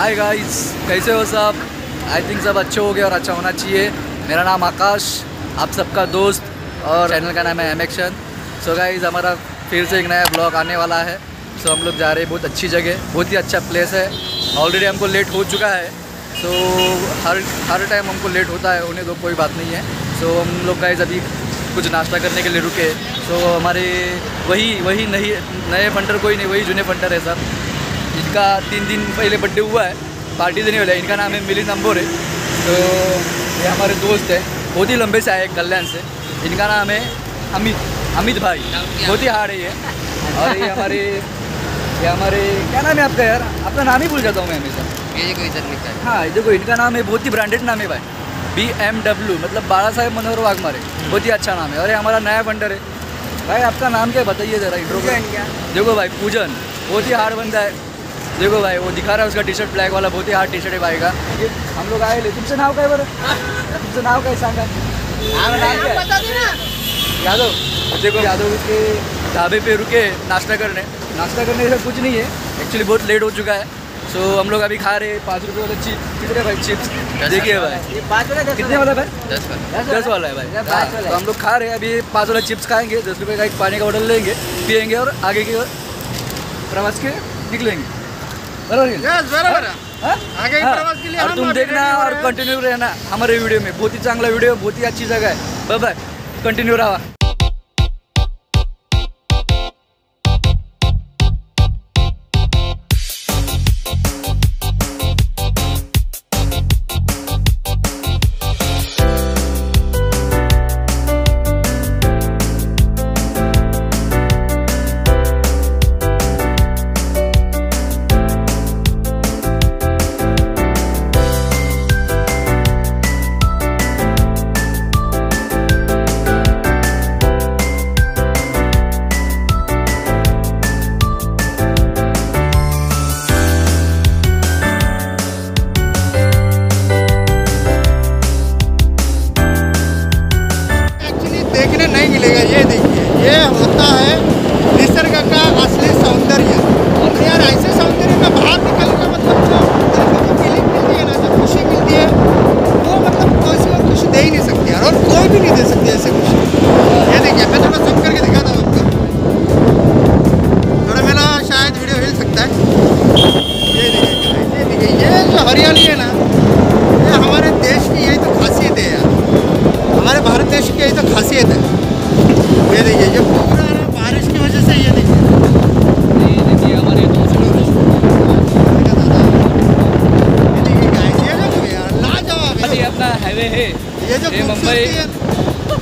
Hi guys, कैसे हो सब? आई थिंक सब अच्छे हो गए और अच्छा होना चाहिए। मेरा नाम आकाश, आप सबका दोस्त, और चैनल का नाम है एमएक्शन। सो गाइस, हमारा फिर से एक नया ब्लॉग आने वाला है। सो हम लोग जा रहे हैं बहुत अच्छी जगह, बहुत ही अच्छा प्लेस है। ऑलरेडी हमको लेट हो चुका है। सो हर टाइम हमको लेट होता है, उन्हें तो कोई बात नहीं है। सो हम लोग गाइस अभी कुछ नाश्ता करने के लिए रुके। सो हमारे वही नहीं नए फंटर, कोई नहीं, वही जूने फंटर है सर। इनका 3 दिन पहले बर्थडे हुआ है, पार्टी देने वाला है। इनका नाम है मिलिंद अंबोरे। तो ये हमारे दोस्त है, बहुत ही लंबे से आए कल्याण से। इनका नाम है अमित भाई, बहुत ही हार्ड है ये। और ये हमारे क्या नाम है आपका यार? आपका नाम ही भूल जाता हूँ मैं हमेशा। हाँ, देखो इनका नाम है, बहुत ही ब्रांडेड नाम है भाई, BMW, मतलब बाला साहेब मनोहर वाघमारे, बहुत ही अच्छा नाम है। और ये हमारा नया फंडर है भाई। आपका नाम क्या बताइए ज़रा इंट्रो में। देखो भाई पूजन, बहुत ही हार्ड बंदा है। देखो भाई वो दिखा रहा है, उसका टी शर्ट ब्लैक वाला, बहुत ही हार्ड टी शर्ट है भाई का। हम लोग आए ले। तुमसे नाव का है बरं? तुमसे नाव का है, सांगा यादव। देखो यादव के ढाबे पे रुके नाश्ता करने से कुछ नहीं है एक्चुअली, बहुत लेट हो चुका है। सो हम लोग अभी खा रहे 5 रुपये वाला चिप्स। कितने भाई चिप्स? देखिए भाई 5 वाला कितने वाला भाई? 10 वाला है भाई। तो हम लोग खा रहे हैं अभी 5 वाला चिप्स खाएंगे, 10 रुपये का एक पानी का बोतल लेंगे, पिएंगे और आगे की ओर प्रवास के निकलेंगे। बराबर आगे प्रवास के लिए। और तुम देखना और कंटिन्यू रहना हमारे वीडियो में, बहुत ही चांगला वीडियो, बहुत ही अच्छी जगह है। बाय बाय, कंटिन्यू रहा।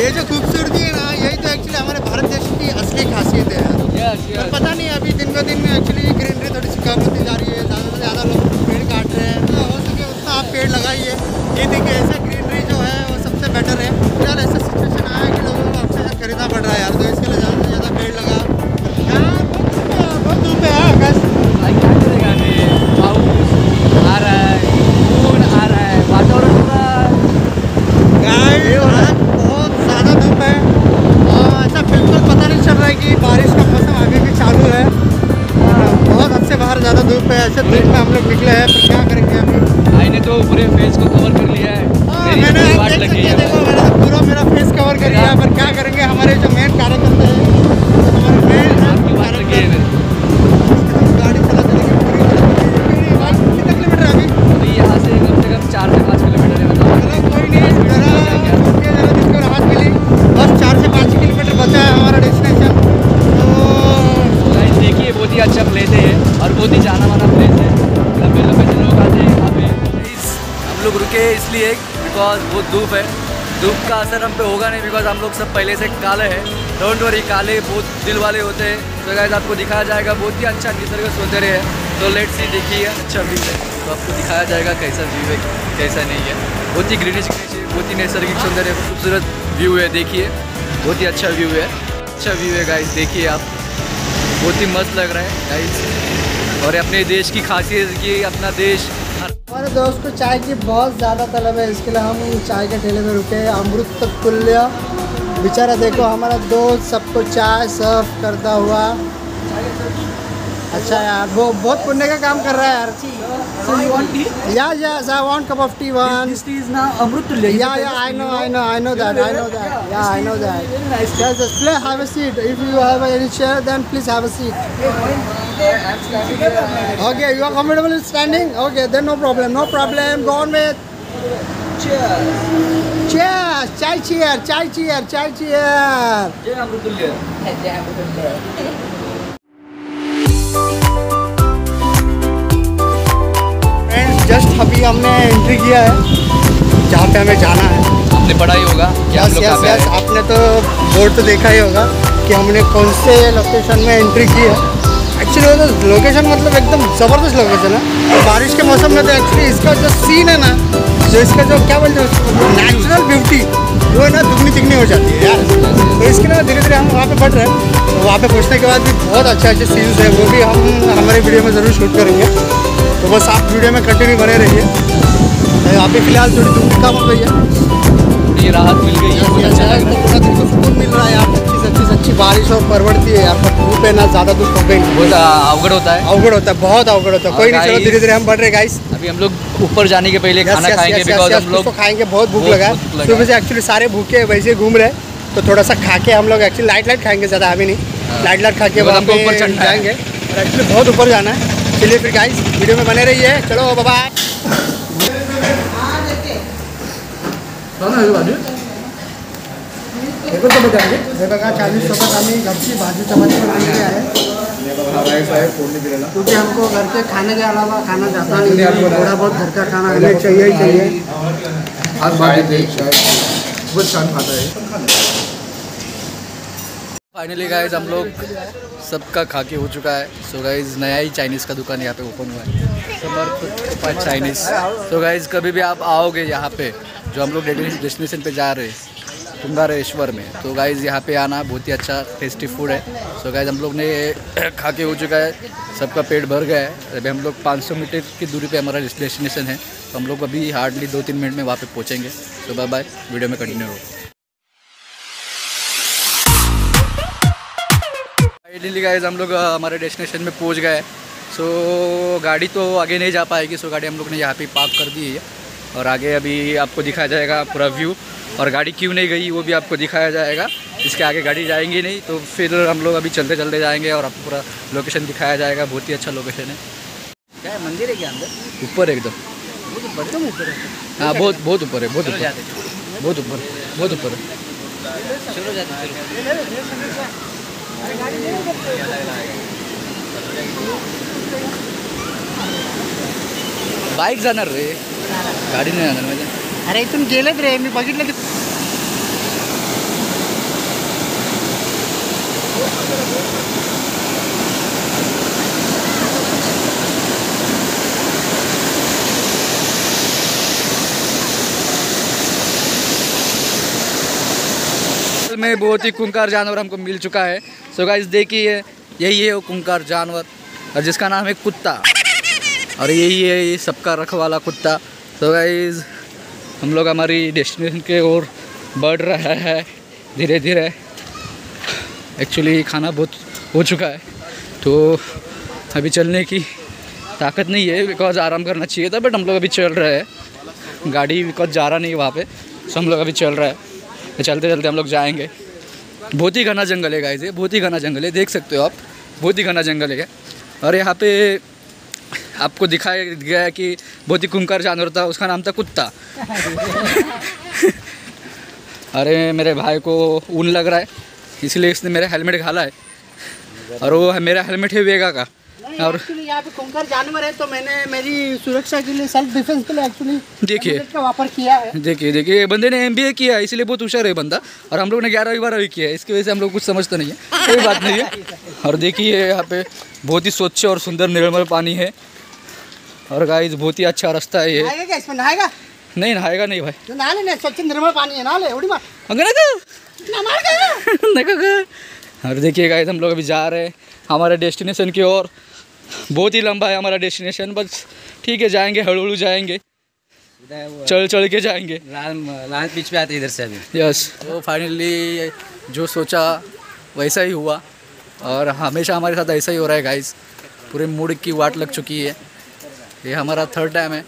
ये जो खूबसूरती है ना, यही तो एक्चुअली हमारे भारत देश की असली खासियत है। yes. पता नहीं अभी दिन ब दिन में एक्चुअली ग्रीनरी थोड़ी सी कम होती जा रही है, ज़्यादा से ज़्यादा लोग पेड़ काट रहे हैं। तो हो सके उतना आप पेड़ लगाइए। ये देखिए ऐसा ग्रीनरी जो है वो सबसे बेटर है। फिलहाल ऐसा सिचुएशन आया कि लोगों को आपसे खरीदना पड़ रहा है यार, तो इसके लिए ज़्यादा से ज़्यादा पेड़ लगा। बहुत धूप है आकाश, क्या करेगा? पाउस आ रहा है, खून आ रहा है, वातावरण बहुत ज़्यादा धूप है और ऐसा बिल्कुल पता नहीं चल रहा है कि बारिश का मौसम आगे भी चालू है। बहुत हद से बाहर ज़्यादा धूप है। ऐसे धूप में हम लोग निकले हैं, फिर क्या करेंगे? हम आईने तो पूरे फेस को कवर कर लिया है। मैंने पूरा मेरा फेस कवर कर लिया है, पर क्या करेंगे? हमारे जो मेन कार्यकर्ता है, हमारे मेन गाड़ी चला चलेगी। 5 किलोमीटर आगे अभी यहाँ से कम से कम 4 से 5 किलोमीटर है। बस 4 से 5 किलोमीटर बचा है हमारा डेस्टिनेशन। तो गाइस देखिए, बहुत ही अच्छा प्लेस है और बहुत ही जाना माना प्लेस है। लंबे लंबे से लोग आते हैं यहाँ पे। हम लोग रुके इसलिए बिकॉज बहुत धूप है। धूप का असर हम पे होगा नहीं बिकॉज हम लोग सब पहले से काले हैं। डोंट वरी, काले बहुत दिल वाले होते हैं। तो गाइस आपको दिखाया जाएगा, बहुत ही अच्छा निसर्ग सौंदर्य है। तो लेट्स सी, देखिए अच्छा व्यू है, तो आपको दिखाया जाएगा कैसा व्यू है कैसा नहीं है। बहुत ही ग्रीनिश, बहुत ही नैसर्गिक सौंदर्य, खूबसूरत व्यू है। देखिए बहुत ही अच्छा व्यू है, अच्छा व्यू है गाइस। देखिए आप, बहुत ही मस्त लग रहा है गाइस। और अपने देश की खासियत की, अपना देश। हमारे दोस्त को चाय की बहुत ज़्यादा तलब है, इसके लिए हम चाय के ठेले में रुके। अमृत तुल्य बेचारा, देखो हमारा दोस्त सबको चाय सर्व करता हुआ। अच्छा यार, वो बहुत पुण्य का काम कर रहा है यार। So you want tea? Yeah, yes, I want cup of tea one. This tea is now Amrutulle. Yeah, yeah, I know that. Yeah, yeah I know that. Very nice. Yes, yes, please have a seat. If you have any chair, then please have a seat. Okay, you are comfortable in standing? Okay, then no problem, no problem. Go on with. Cheers. Cheers. Chai cheer, chai cheer, chai cheer. Jai Amrutulle. Jai Amrutulle. Just अभी हमने entry किया है जहाँ पे हमें जाना है। आपने पढ़ा ही होगा क्या? यस, आपने तो बोर्ड तो देखा ही होगा कि हमने कौन से लोकेशन में एंट्री की है। एक्चुअली वो तो लोकेशन मतलब एकदम ज़बरदस्त लोकेशन है। तो बारिश के मौसम में तो एक्चुअली इसका जो सीन है ना, जो इसका जो क्या बोलते हैं नेचुरल ब्यूटी, वो है ना दुगनी तिगनी हो जाती है यार। तो इसके अलावा धीरे धीरे हम वहाँ पर बढ़ रहे हैं। तो वहाँ पर पहुँचने के बाद भी बहुत अच्छे अच्छे सीन्स है, वो भी हम हमारे वीडियो में ज़रूर शूट करेंगे। तो बस आप वीडियो में कंटिन्यू बने रहिए। अभी फिलहाल थोड़ी धूप कम हो गई है, ये राहत मिल गई है, पूरा दिन को सुकून मिल रहा है। यहाँ पर अच्छी बारिश और परवड़ती है। यहाँ पर धूप है ना, ज़्यादा धूप हो गई, बहुत अवगढ़ होता है, बहुत अवगढ़ होता है। कोई नहीं, चलो धीरे धीरे हम बढ़ रहे गाइस। अभी हम लोग ऊपर जाने के पहले खाना खाएंगे, बिकॉज हम लोग खाएंगे, बहुत भूख लगा है सुबह से। एक्चुअली सारे भूखे वैसे घूम रहे हैं, तो थोड़ा सा खा के हम लोग एक्चुअली लाइट खाएंगे, ज़्यादा हमें नहीं, लाइट खा के हम लोग ऊपर चढ़ जाएंगे। और एक्चुअली बहुत ऊपर जाना है। चलिए फिर गाइस वीडियो में बने रहिए। चलो बाय बाय। देखो तो बताएंगे, देखो का 40 रुपये का घर की भाजी चपाती बनाने के आए, क्योंकि हमको घर के खाने के अलावा खाना जाता नहीं है। थोड़ा बहुत घर का खाना हमें चाहिए ही चाहिए। आज भाजी बहुत शान खाता है। फाइनली गाइज हम लोग सबका खा के हो चुका है। सो गाइज नया ही चाइनीज़ का दुकान यहाँ पे ओपन हुआ है, समर्पण चाइनीज़। सो गाइज कभी भी आप आओगे यहाँ पे, जो हम लोग डेस्टिनेशन पे जा रहे हैं तुंगारेश्वर में, तो गाइज यहाँ पे आना, बहुत ही अच्छा टेस्टी फूड है। सो गाइज हम लोग ने खा के हो चुका है, सबका पेट भर गया है। अभी हम लोग 500 मीटर की दूरी पर हमारा डेस्टिनेशन है, तो हम लोग अभी हार्डली 2-3 मिनट में वहाँ पर पहुँचेंगे। सो बाय बाय, वीडियो में कंटिन्यू हो। फाइनली गाइज हम लोग हमारे डेस्टिनेशन में पहुंच गए। सो गाड़ी तो आगे नहीं जा पाएगी, सो गाड़ी हम लोग ने यहाँ पे पार्क कर दी है। और आगे अभी आपको दिखाया जाएगा पूरा व्यू, और गाड़ी क्यों नहीं गई वो भी आपको दिखाया जाएगा। इसके आगे गाड़ी जाएंगी नहीं, तो फिर हम लोग अभी चलते चलते जाएंगे और आपको पूरा लोकेशन दिखाया जाएगा। बहुत ही अच्छा लोकेशन है। क्या मंदिर है क्या अंदर? ऊपर एकदम ऊपर है। हाँ बहुत ऊपर है, बहुत ऊपर। बाइक जाणार रे, गाडी नाही जाणार माझ्या। अरे इथून गेलेत रे, मी बघितलं की। में बहुत ही खूंखार जानवर हमको मिल चुका है। सो गाइस देखिए, यही है वो खूंखार जानवर, और जिसका नाम है कुत्ता, और यही है ये सबका रखवाला कुत्ता। सो गाइस हम लोग हमारी डेस्टिनेशन के ओर बढ़ रहे हैं धीरे धीरे। एक्चुअली खाना बहुत हो चुका है, तो अभी चलने की ताकत नहीं है, बिकॉज आराम करना चाहिए था, बट हम लोग अभी चल रहे हैं। गाड़ी बिकॉज जा रहा नहीं वहाँ पर, सो हम लोग अभी चल रहे हैं। चलते चलते हम लोग जाएंगे। बहुत ही घना जंगल है गाइस, ये बहुत ही घना जंगल है, देख सकते हो आप, बहुत ही घना जंगल है। और यहाँ पे आपको दिखाया गया है कि बहुत ही खूंखार जानवर था, उसका नाम था कुत्ता। अरे मेरे भाई को ऊन लग रहा है, इसलिए इसने मेरा हेलमेट घाला है, और वो मेरा हेलमेट है वेगा का। और यहाँ पे खूंखार जानवर है, तो मैंने मेरी सुरक्षा के लिए, सेल्फ डिफेंस के लिए एक्चुअली देखिए का वापर किया है। देखिए बंदे ने MBA किया है, इसलिए बहुत होशियार है बंदा, और हम लोग ने 11वीं 12वीं किया है, इसकी वजह से हम लोग कुछ समझते नहीं है। कोई बात नहीं है। और देखिए यहाँ पे बहुत ही स्वच्छ और सुंदर निर्मल पानी है, और गाइस बहुत ही अच्छा रास्ता है। ये इसमें नहाएगा नहीं? नहाएगा नहीं भाई, नहा, स्वच्छ निर्मल पानी है, नहा ले। और देखिए गाइस हम लोग अभी जा रहे हैं हमारे डेस्टिनेशन की ओर। बहुत ही लंबा है हमारा डेस्टिनेशन, बस ठीक है, जाएंगे, हड़ू जाएंगे, चल के जाएंगे। लाल बीच पे आते इधर से अभी। यस, तो फाइनली जो सोचा वैसा ही हुआ, और हमेशा हमारे साथ ऐसा ही हो रहा है गाइस। पूरे मूड की वाट लग चुकी है, ये हमारा थर्ड टाइम है,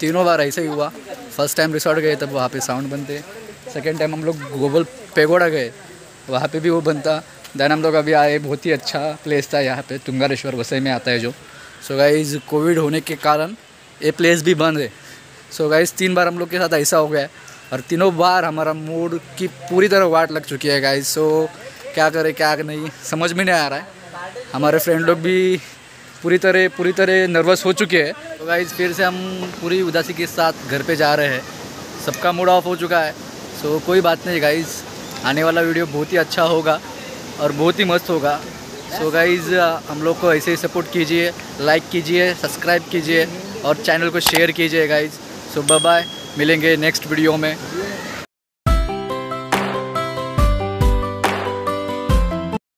तीनों बार ऐसे ही हुआ। फर्स्ट टाइम रिसोर्ट गए तब वहाँ पे साउंड बनते, सेकेंड टाइम हम लोग गोबल पेगोड़ा गए वहाँ पे भी वो बनता, दैन हम लोग अभी आए। बहुत ही अच्छा प्लेस था यहाँ पे, तुंगारेश्वर वसई में आता है जो। सो गाइज़ कोविड होने के कारण ये प्लेस भी बंद है। सो गाइज़ 3 बार हम लोग के साथ ऐसा हो गया है और तीनों बार हमारा मूड की पूरी तरह वाट लग चुकी है गाइज़। सो क्या करें क्या नहीं समझ में नहीं आ रहा है। हमारे फ्रेंड लोग भी पूरी तरह नर्वस हो चुके हैं। तो गाइज़ फिर से हम पूरी उदासी के साथ घर पे जा रहे हैं, सबका मूड ऑफ हो चुका है। सो कोई बात नहीं गाइज़, आने वाला वीडियो बहुत ही अच्छा होगा और बहुत ही मस्त होगा। सो गाइज़ हम लोग को ऐसे ही सपोर्ट कीजिए, लाइक कीजिए, सब्सक्राइब कीजिए और चैनल को शेयर कीजिए गाइज़। सो बाय, मिलेंगे नेक्स्ट वीडियो में।